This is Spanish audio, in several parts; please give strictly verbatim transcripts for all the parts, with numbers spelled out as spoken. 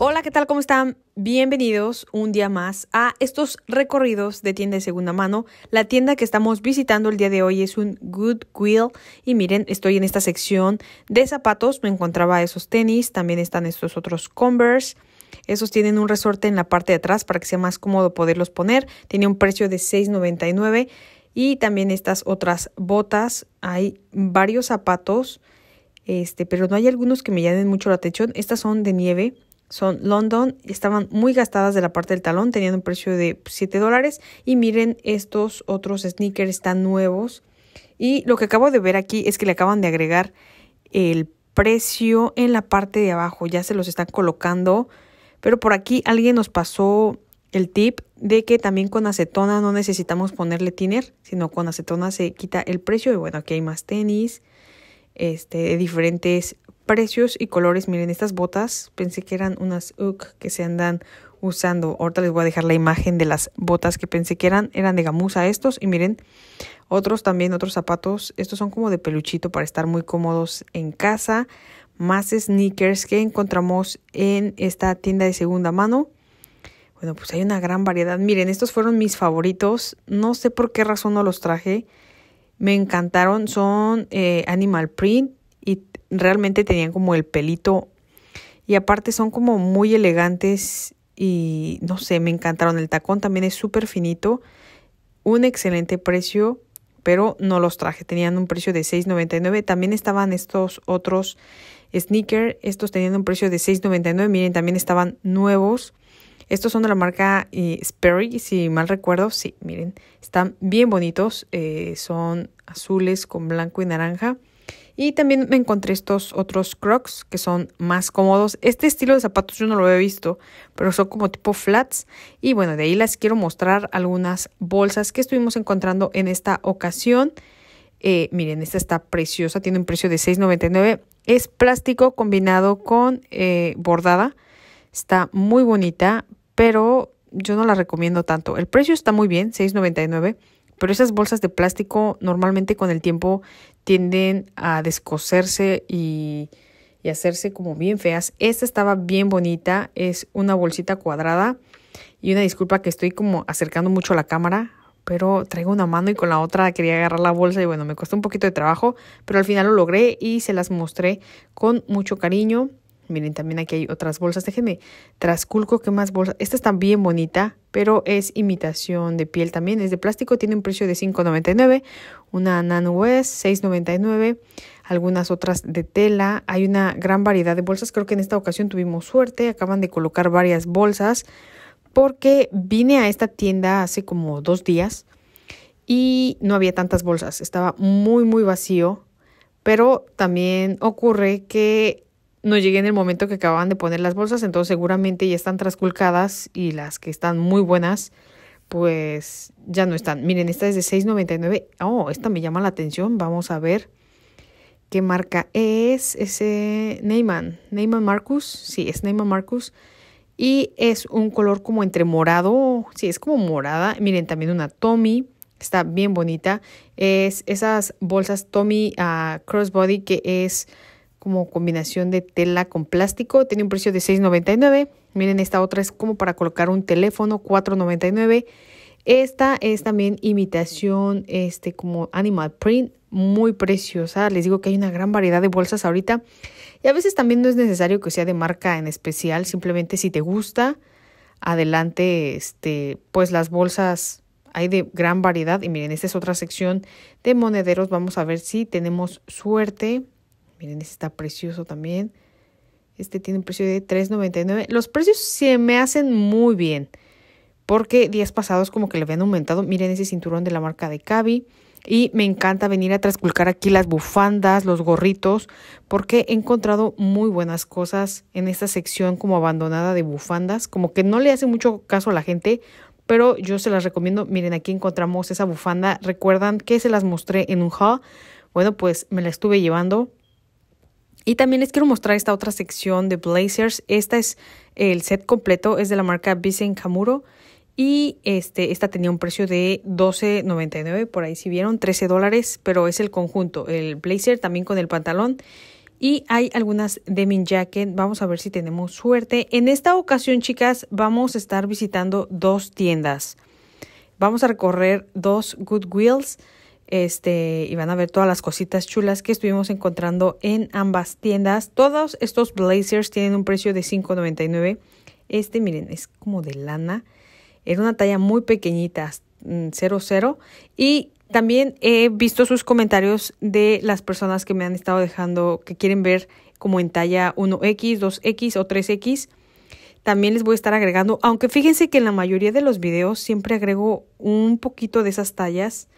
Hola, ¿qué tal? ¿Cómo están? Bienvenidos un día más a estos recorridos de tienda de segunda mano. La tienda que estamos visitando el día de hoy es un Goodwill y miren, estoy en esta sección de zapatos, me encontraba esos tenis, también están estos otros Converse. Esos tienen un resorte en la parte de atrás para que sea más cómodo poderlos poner. Tiene un precio de seis noventa y nueve y también estas otras botas. Hay varios zapatos, este, pero no hay algunos que me llamen mucho la atención. Estas son de nieve. Son London, estaban muy gastadas de la parte del talón, tenían un precio de siete dólares. Y miren, estos otros sneakers están nuevos. Y lo que acabo de ver aquí es que le acaban de agregar el precio en la parte de abajo. Ya se los están colocando. Pero por aquí alguien nos pasó el tip de que también con acetona no necesitamos ponerle thinner, sino con acetona se quita el precio. Y bueno, aquí hay más tenis este, de diferentes precios y colores. Miren, estas botas, pensé que eran unas U G G que se andan usando. Ahorita les voy a dejar la imagen de las botas que pensé que eran. Eran de gamuza estos. Y miren, otros también, otros zapatos. Estos son como de peluchito para estar muy cómodos en casa. Más sneakers que encontramos en esta tienda de segunda mano. Bueno, pues hay una gran variedad. Miren, estos fueron mis favoritos. No sé por qué razón no los traje. Me encantaron. Son eh, animal print. Y realmente tenían como el pelito y aparte son como muy elegantes y no sé, me encantaron. El tacón también es súper finito, un excelente precio, pero no los traje. Tenían un precio de seis noventa y nueve. También estaban estos otros sneakers, estos tenían un precio de seis noventa y nueve. Miren, también estaban nuevos. Estos son de la marca eh, Sperry, si mal recuerdo. Sí, miren, están bien bonitos. Eh, son azules con blanco y naranja. Y también me encontré estos otros Crocs que son más cómodos. Este estilo de zapatos yo no lo he visto, pero son como tipo flats. Y bueno, de ahí les quiero mostrar algunas bolsas que estuvimos encontrando en esta ocasión. Eh, miren, esta está preciosa, tiene un precio de seis noventa y nueve. Es plástico combinado con eh, bordada. Está muy bonita, pero yo no la recomiendo tanto. El precio está muy bien, seis noventa y nueve. Pero esas bolsas de plástico normalmente con el tiempo tienden a descoserse y, y hacerse como bien feas. Esta estaba bien bonita. Es una bolsita cuadrada. Y una disculpa que estoy como acercando mucho la cámara. Pero traigo una mano y con la otra quería agarrar la bolsa. Y bueno, me costó un poquito de trabajo. Pero al final lo logré y se las mostré con mucho cariño. Miren, también aquí hay otras bolsas. Déjenme trasculco qué más bolsas. Esta está bien bonita, pero es imitación de piel también. Es de plástico, tiene un precio de cinco noventa y nueve. Una Nano West, seis noventa y nueve. Algunas otras de tela. Hay una gran variedad de bolsas. Creo que en esta ocasión tuvimos suerte. Acaban de colocar varias bolsas porque vine a esta tienda hace como dos días y no había tantas bolsas. Estaba muy, muy vacío, pero también ocurre que no llegué en el momento que acababan de poner las bolsas, entonces seguramente ya están trasculcadas y las que están muy buenas, pues ya no están. Miren, esta es de seis noventa y nueve. Oh, esta me llama la atención. Vamos a ver qué marca es. Ese Neiman, Neiman Marcus. Sí, es Neiman Marcus. Y es un color como entre morado. Sí, es como morada. Miren, también una Tommy. Está bien bonita. Es esas bolsas Tommy uh, Crossbody que es como combinación de tela con plástico. Tiene un precio de seis noventa y nueve. Miren, esta otra es como para colocar un teléfono, cuatro noventa y nueve. Esta es también imitación, este como animal print, muy preciosa. Les digo que hay una gran variedad de bolsas ahorita. Y a veces también no es necesario que sea de marca en especial. Simplemente si te gusta, adelante, este pues las bolsas hay de gran variedad. Y miren, esta es otra sección de monederos. Vamos a ver si tenemos suerte. Miren, este está precioso también. Este tiene un precio de tres noventa y nueve. Los precios se me hacen muy bien, porque días pasados como que le habían aumentado. Miren ese cinturón de la marca de Cabi. Y me encanta venir a trasculcar aquí las bufandas, los gorritos, porque he encontrado muy buenas cosas en esta sección como abandonada de bufandas. Como que no le hace mucho caso a la gente, pero yo se las recomiendo. Miren, aquí encontramos esa bufanda. ¿Recuerdan que se las mostré en un haul? Bueno, pues me la estuve llevando. Y también les quiero mostrar esta otra sección de blazers. Esta es el set completo. Es de la marca Bisenkamuro. Y este, esta tenía un precio de doce noventa y nueve. Por ahí si vieron, trece dólares. Pero es el conjunto. El blazer también con el pantalón. Y hay algunas denim jacket. Vamos a ver si tenemos suerte. En esta ocasión, chicas, vamos a estar visitando dos tiendas. Vamos a recorrer dos Goodwills. Este, y van a ver todas las cositas chulas que estuvimos encontrando en ambas tiendas. Todos estos blazers tienen un precio de cinco noventa y nueve. Este, miren, es como de lana. Era una talla muy pequeñita, cero cero. Y también he visto sus comentarios de las personas que me han estado dejando, que quieren ver como en talla uno equis, dos equis o tres equis. También les voy a estar agregando, aunque fíjense que en la mayoría de los videos siempre agrego un poquito de esas tallas.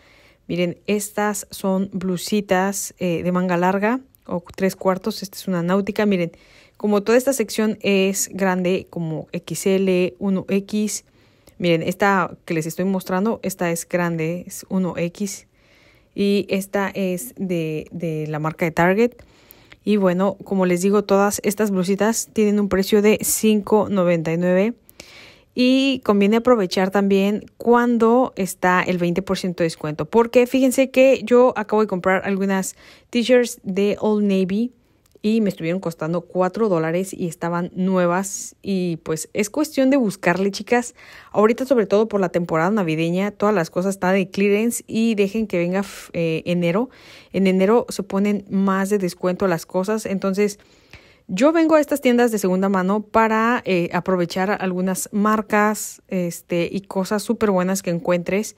Miren, estas son blusitas eh, de manga larga o tres cuartos. Esta es una náutica. Miren, como toda esta sección es grande, como equis ele, uno equis. Miren, esta que les estoy mostrando, esta es grande, es uno equis. Y esta es de, de la marca de Target. Y bueno, como les digo, todas estas blusitas tienen un precio de cinco noventa y nueve. Y conviene aprovechar también cuando está el veinte por ciento de descuento. Porque fíjense que yo acabo de comprar algunas t-shirts de Old Navy y me estuvieron costando cuatro dólares y estaban nuevas. Y pues es cuestión de buscarle, chicas. Ahorita, sobre todo por la temporada navideña, todas las cosas están de clearance y dejen que venga eh, enero. En enero se ponen más de descuento las cosas. Entonces, yo vengo a estas tiendas de segunda mano para eh, aprovechar algunas marcas este, y cosas súper buenas que encuentres.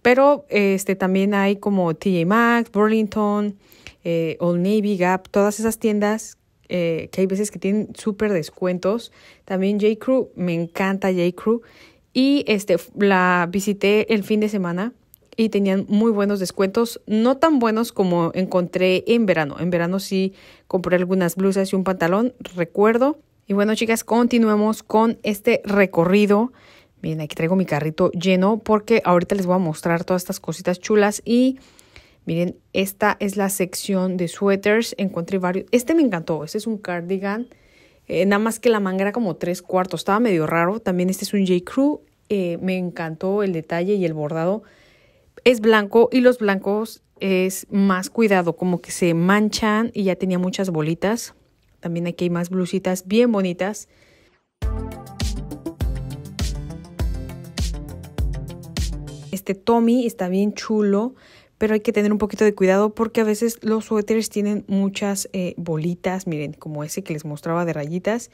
Pero este, también hay como T J Maxx, Burlington, eh, Old Navy, Gap, todas esas tiendas eh, que hay veces que tienen súper descuentos. También J.Crew, me encanta J.Crew. Y este, la visité el fin de semana y tenían muy buenos descuentos, no tan buenos como encontré en verano. En verano sí compré algunas blusas y un pantalón, recuerdo. Y bueno, chicas, continuemos con este recorrido. Miren, aquí traigo mi carrito lleno porque ahorita les voy a mostrar todas estas cositas chulas. Y miren, esta es la sección de suéteres. Encontré varios. Este me encantó. Este es un cardigan. Eh, nada más que la manga era como tres cuartos. Estaba medio raro. También este es un J.Crew. Eh, me encantó el detalle y el bordado. Es blanco y los blancos es más cuidado, como que se manchan y ya tenía muchas bolitas. También aquí hay más blusitas bien bonitas. Este Tommy está bien chulo, pero hay que tener un poquito de cuidado porque a veces los suéteres tienen muchas eh, bolitas. Miren, como ese que les mostraba de rayitas.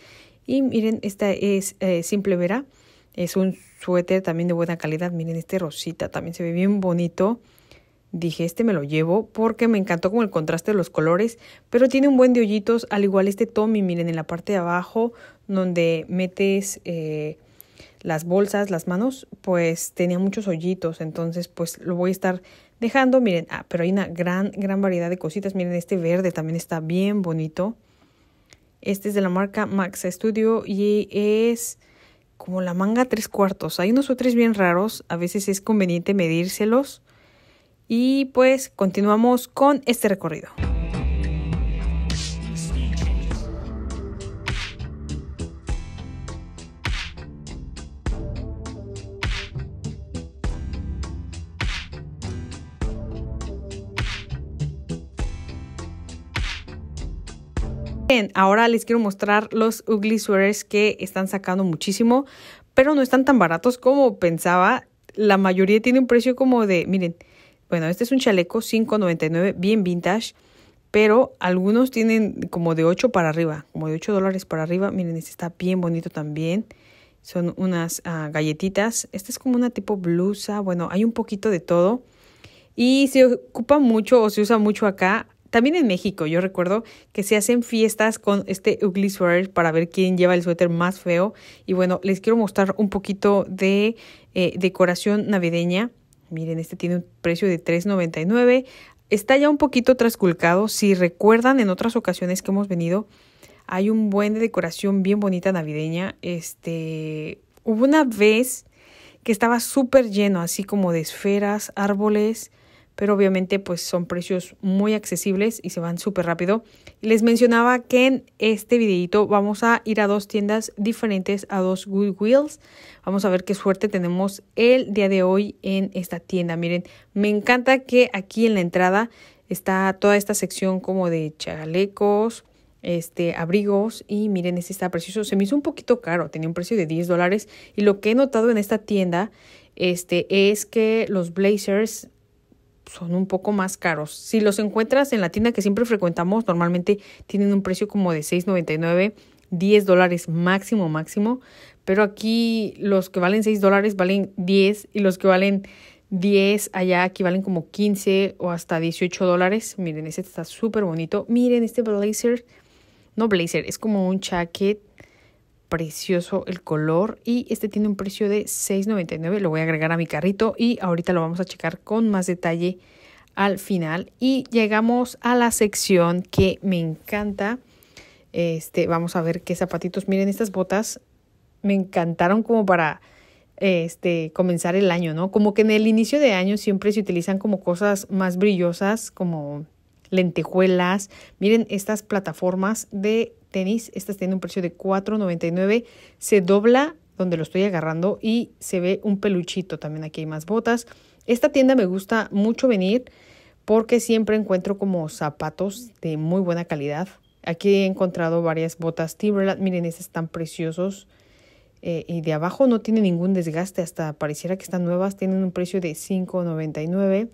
Y miren, esta es eh, SimpleVera. Es un suéter también de buena calidad. Miren, este rosita también se ve bien bonito. Dije, este me lo llevo porque me encantó como el contraste de los colores. Pero tiene un buen de hoyitos, al igual este Tommy. Miren, en la parte de abajo donde metes eh, las bolsas, las manos, pues tenía muchos hoyitos. Entonces, pues lo voy a estar dejando. Miren, ah, pero hay una gran, gran variedad de cositas. Miren, este verde también está bien bonito. Este es de la marca Max Studio y es como la manga tres cuartos. Hay unos suéteres bien raros. A veces es conveniente medírselos. Y pues continuamos con este recorrido. Bien, ahora les quiero mostrar los ugly sweaters que están sacando muchísimo, pero no están tan baratos como pensaba. La mayoría tiene un precio como de, miren, bueno, este es un chaleco cinco noventa y nueve, bien vintage, pero algunos tienen como de ocho para arriba, como de ocho dólares para arriba. Miren, este está bien bonito también. Son unas uh, galletitas. Esta es como una tipo blusa. Bueno, hay un poquito de todo y se ocupa mucho o se usa mucho acá. También en México, yo recuerdo que se hacen fiestas con este ugly sweater para ver quién lleva el suéter más feo. Y bueno, les quiero mostrar un poquito de eh, decoración navideña. Miren, este tiene un precio de tres noventa y nueve. Está ya un poquito trasculcado. Si recuerdan, en otras ocasiones que hemos venido, hay un buen de decoración bien bonita navideña. Este, hubo una vez que estaba súper lleno, así como de esferas, árboles. Pero obviamente pues son precios muy accesibles y se van súper rápido. Les mencionaba que en este videito vamos a ir a dos tiendas diferentes, a dos Goodwills. Vamos a ver qué suerte tenemos el día de hoy en esta tienda. Miren, me encanta que aquí en la entrada está toda esta sección como de chalecos, este, abrigos, y miren, este está precioso. Se me hizo un poquito caro, tenía un precio de diez dólares, y lo que he notado en esta tienda este, es que los blazers son un poco más caros. Si los encuentras en la tienda que siempre frecuentamos, normalmente tienen un precio como de seis noventa y nueve, diez dólares máximo, máximo. Pero aquí los que valen seis dólares valen diez, y los que valen diez allá aquí valen como quince o hasta dieciocho dólares. Miren, este está súper bonito. Miren, este blazer, no blazer, es como un jacket, precioso el color, y este tiene un precio de seis noventa y nueve. Lo voy a agregar a mi carrito y ahorita lo vamos a checar con más detalle al final. Y llegamos a la sección que me encanta. Este, vamos a ver qué zapatitos. Miren, estas botas me encantaron como para este comenzar el año, ¿no? Como que en el inicio de año siempre se utilizan como cosas más brillosas, como lentejuelas. Miren estas plataformas de tenis, estas tienen un precio de cuatro noventa y nueve, se dobla donde lo estoy agarrando y se ve un peluchito. También aquí hay más botas. Esta tienda me gusta mucho venir porque siempre encuentro como zapatos de muy buena calidad. Aquí he encontrado varias botas Timberland, miren, estas están preciosos, eh, y de abajo no tiene ningún desgaste, hasta pareciera que están nuevas. Tienen un precio de cinco noventa y nueve.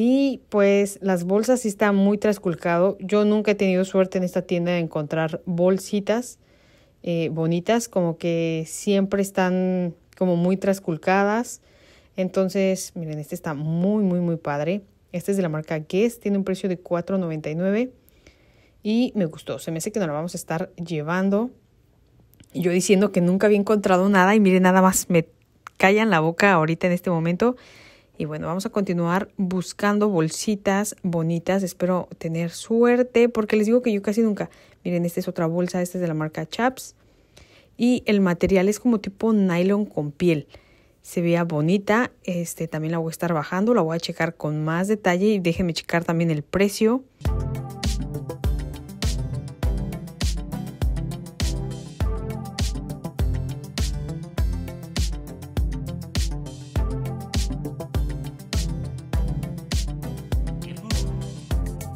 Y pues las bolsas sí están muy trasculcado. Yo nunca he tenido suerte en esta tienda de encontrar bolsitas eh, bonitas. Como que siempre están como muy trasculcadas. Entonces, miren, este está muy, muy, muy padre. Este es de la marca Guess. Tiene un precio de cuatro noventa y nueve. Y me gustó. Se me hace que nos la vamos a estar llevando. Y yo diciendo que nunca había encontrado nada. Y miren, nada más me callan la boca ahorita en este momento. Y bueno, vamos a continuar buscando bolsitas bonitas. Espero tener suerte porque les digo que yo casi nunca. Miren, esta es otra bolsa. Esta es de la marca Chaps. Y el material es como tipo nylon con piel. Se vea bonita. Este, también la voy a estar bajando. La voy a checar con más detalle. Y déjenme checar también el precio.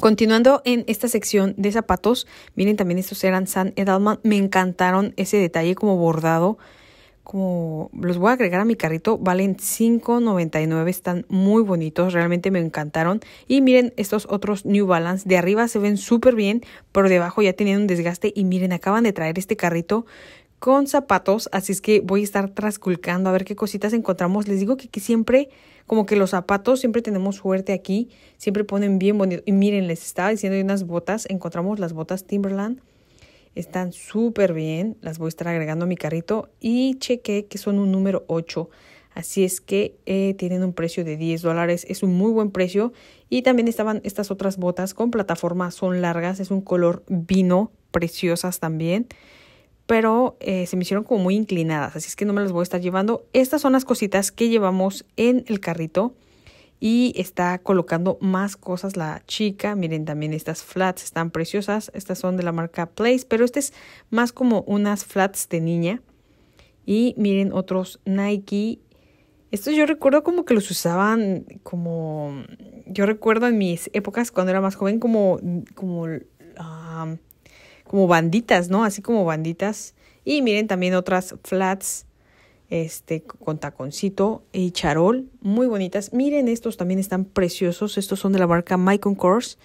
Continuando en esta sección de zapatos, miren, también estos eran San Edelman. Me encantaron ese detalle como bordado. Como los voy a agregar a mi carrito, valen cinco noventa y nueve, están muy bonitos, realmente me encantaron. Y miren estos otros New Balance, de arriba se ven súper bien, pero de abajo ya tenían un desgaste. Y miren, acaban de traer este carrito con zapatos, así es que voy a estar trasculcando a ver qué cositas encontramos. Les digo que, que siempre... Como que los zapatos, siempre tenemos suerte aquí. Siempre ponen bien bonito. Y miren, les estaba diciendo de unas botas. Encontramos las botas Timberland. Están súper bien. Las voy a estar agregando a mi carrito. Y chequé que son un número ocho. Así es que eh, tienen un precio de diez dólares. Es un muy buen precio. Y también estaban estas otras botas con plataforma. Son largas. Es un color vino. Preciosas también. Pero eh, se me hicieron como muy inclinadas, así es que no me las voy a estar llevando. Estas son las cositas que llevamos en el carrito y está colocando más cosas la chica. Miren, también estas flats están preciosas. Estas son de la marca Place, pero este es más como unas flats de niña. Y miren otros Nike. Estos yo recuerdo como que los usaban como... Yo recuerdo en mis épocas cuando era más joven como... como um, como banditas, ¿no? Así como banditas. Y miren también otras flats este, con taconcito y charol. Muy bonitas. Miren, estos también están preciosos. Estos son de la marca Michael Kors.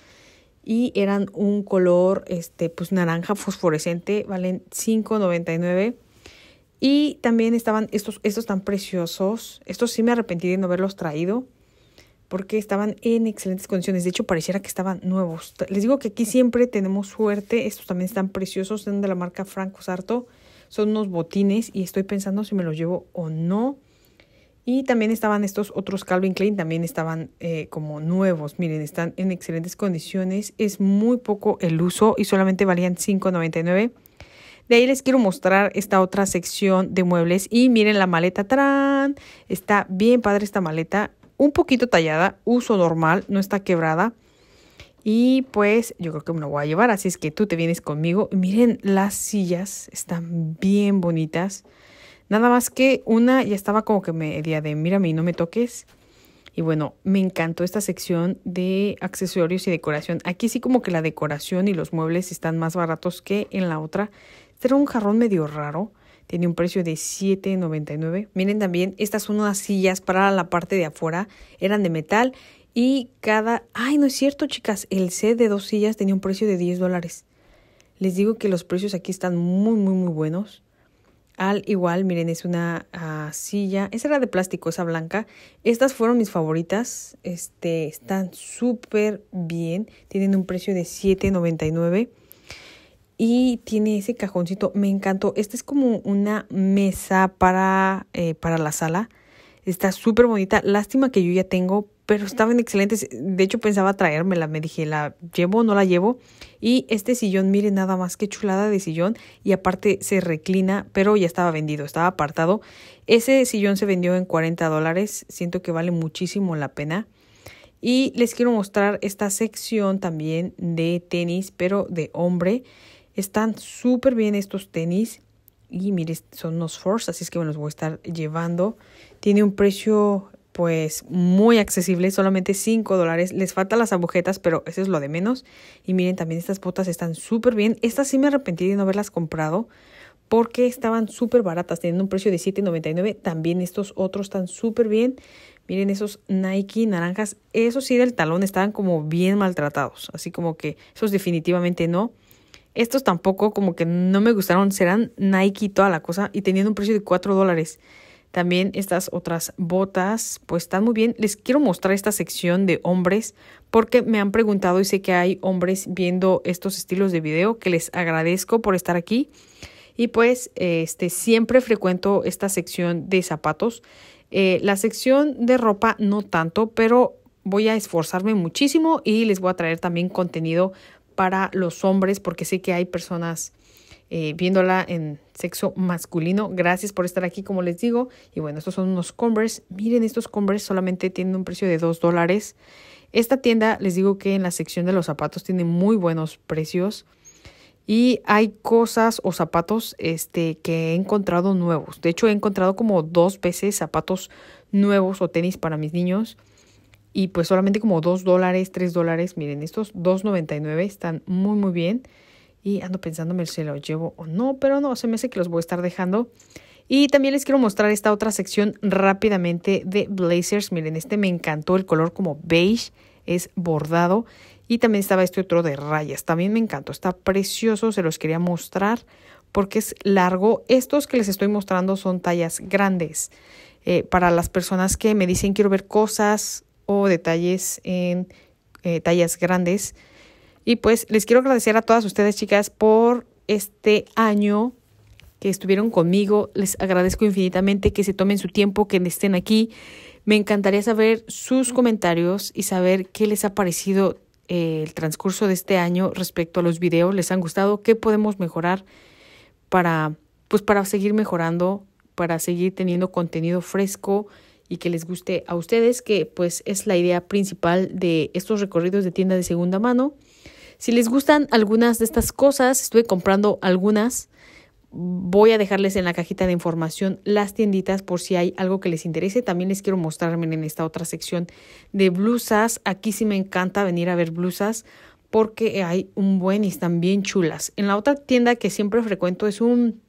Y eran un color este, pues naranja fosforescente. Valen cinco noventa y nueve. Y también estaban estos, estos tan preciosos. Estos sí me arrepentí de no haberlos traído, porque estaban en excelentes condiciones. De hecho, pareciera que estaban nuevos. Les digo que aquí siempre tenemos suerte. Estos también están preciosos. Son de la marca Franco Sarto. Son unos botines y estoy pensando si me los llevo o no. Y también estaban estos otros Calvin Klein. También estaban eh, como nuevos. Miren, están en excelentes condiciones. Es muy poco el uso y solamente valían cinco noventa y nueve. De ahí les quiero mostrar esta otra sección de muebles. Y miren la maleta. ¡Tarán! Está bien padre esta maleta. Un poquito tallada, uso normal, no está quebrada. Y pues yo creo que me lo voy a llevar, así es que tú te vienes conmigo. Miren, las sillas están bien bonitas. Nada más que una ya estaba como que media de mírame y no me toques. Y bueno, me encantó esta sección de accesorios y decoración. Aquí sí como que la decoración y los muebles están más baratos que en la otra. Este era un jarrón medio raro. Tiene un precio de siete noventa y nueve. Miren también, estas son unas sillas para la parte de afuera. Eran de metal y cada... ¡Ay, no es cierto, chicas! El set de dos sillas tenía un precio de diez dólares. Les digo que los precios aquí están muy, muy, muy buenos. Al igual, miren, es una uh, silla. Esa era de plástico, esa blanca. Estas fueron mis favoritas. Este, están súper bien. Tienen un precio de siete noventa y nueve. Y tiene ese cajoncito. Me encantó. Esta es como una mesa para, eh, para la sala. Está súper bonita. Lástima que yo ya tengo, pero estaban excelentes. De hecho, pensaba traérmela. Me dije, ¿la llevo o no la llevo? Y este sillón, miren nada más qué chulada de sillón. Y aparte se reclina, pero ya estaba vendido, estaba apartado. Ese sillón se vendió en cuarenta dólares. Siento que vale muchísimo la pena. Y les quiero mostrar esta sección también de tenis, pero de hombre. Están súper bien estos tenis. Y miren, son unos Force, así es que me los voy a estar llevando. Tiene un precio... pues muy accesible, solamente cinco dólares. Les faltan las agujetas, pero eso es lo de menos. Y miren, también estas botas están súper bien. Estas sí me arrepentí de no haberlas comprado porque estaban súper baratas, teniendo un precio de siete noventa y nueve. También estos otros están súper bien. Miren esos Nike naranjas. Esos sí del talón estaban como bien maltratados. Así como que esos definitivamente no. Estos tampoco, como que no me gustaron. Serán Nike y toda la cosa. Y teniendo un precio de cuatro dólares. También estas otras botas, pues están muy bien. Les quiero mostrar esta sección de hombres porque me han preguntado y sé que hay hombres viendo estos estilos de video, que les agradezco por estar aquí. Y pues este siempre frecuento esta sección de zapatos. Eh, la sección de ropa no tanto, pero voy a esforzarme muchísimo y les voy a traer también contenido para los hombres porque sé que hay personas... Eh, viéndola en sexo masculino. Gracias por estar aquí, como les digo. Y bueno, estos son unos Converse. Miren, estos Converse solamente tienen un precio de dos dólares. Esta tienda, les digo que en la sección de los zapatos tiene muy buenos precios. Y hay cosas o zapatos este, que he encontrado nuevos. De hecho, he encontrado como dos veces zapatos nuevos o tenis para mis niños. Y pues solamente como dos dólares, tres dólares. Miren, estos dos noventa y nueve están muy, muy bien. Y ando pensándome si lo llevo o no, pero no, se me hace que los voy a estar dejando. Y también les quiero mostrar esta otra sección rápidamente de blazers. Miren, este me encantó, el color como beige, es bordado. Y también estaba este otro de rayas, también me encantó, está precioso, se los quería mostrar porque es largo. Estos que les estoy mostrando son tallas grandes. Eh, para las personas que me dicen quiero ver cosas o detalles en eh, tallas grandes. Y pues les quiero agradecer a todas ustedes, chicas, por este año que estuvieron conmigo. Les agradezco infinitamente que se tomen su tiempo, que estén aquí. Me encantaría saber sus comentarios y saber qué les ha parecido el transcurso de este año respecto a los videos. ¿Les han gustado? ¿Qué podemos mejorar para, pues, para seguir mejorando, para seguir teniendo contenido fresco y que les guste a ustedes? Que pues es la idea principal de estos recorridos de tienda de segunda mano. Si les gustan algunas de estas cosas, estuve comprando algunas, voy a dejarles en la cajita de información las tienditas por si hay algo que les interese. También les quiero mostrar, miren, en esta otra sección de blusas. Aquí sí me encanta venir a ver blusas porque hay un buen y están bien chulas. En la otra tienda que siempre frecuento es un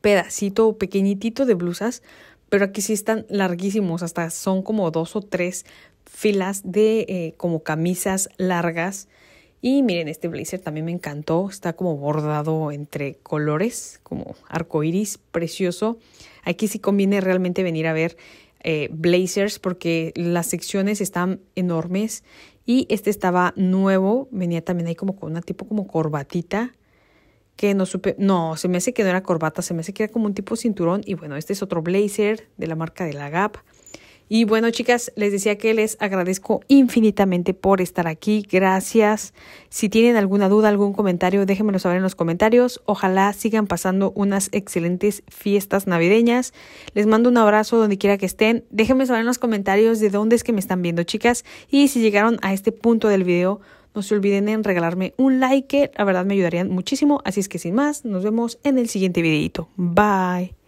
pedacito pequeñitito de blusas, pero aquí sí están larguísimos, hasta son como dos o tres filas de eh, como camisas largas. Y miren, este blazer también me encantó. Está como bordado entre colores, como arcoiris, precioso. Aquí sí conviene realmente venir a ver eh, blazers porque las secciones están enormes. Y este estaba nuevo. Venía también ahí como con una tipo como corbatita. Que no supe... No, se me hace que no era corbata. Se me hace que era como un tipo cinturón. Y bueno, este es otro blazer de la marca de la Gap. Y bueno, chicas, les decía que les agradezco infinitamente por estar aquí. Gracias. Si tienen alguna duda, algún comentario, déjenmelo saber en los comentarios. Ojalá sigan pasando unas excelentes fiestas navideñas. Les mando un abrazo donde quiera que estén. Déjenme saber en los comentarios de dónde es que me están viendo, chicas. Y si llegaron a este punto del video, no se olviden en regalarme un like, que la verdad me ayudarían muchísimo. Así es que sin más, nos vemos en el siguiente videito. Bye.